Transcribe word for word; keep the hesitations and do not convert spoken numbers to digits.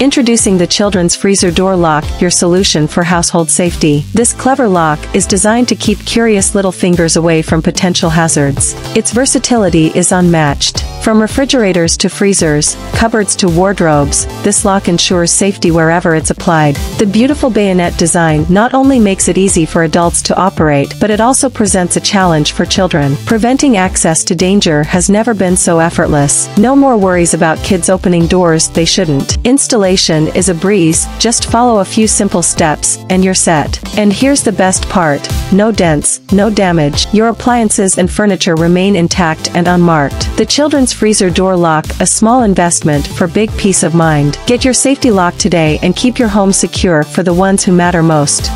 Introducing the children's freezer door lock, your solution for household safety. This clever lock is designed to keep curious little fingers away from potential hazards. Its versatility is unmatched. From refrigerators to freezers, cupboards to wardrobes, this lock ensures safety wherever it's applied. The beautiful bayonet design not only makes it easy for adults to operate, but it also presents a challenge for children. Preventing access to danger has never been so effortless. No more worries about kids opening doors they shouldn't. Installation is a breeze, just follow a few simple steps, and you're set. And here's the best part, no dents, no damage. Your appliances and furniture remain intact and unmarked. The children's freezer door lock, a small investment for big peace of mind. Get your safety lock today and keep your home secure for the ones who matter most.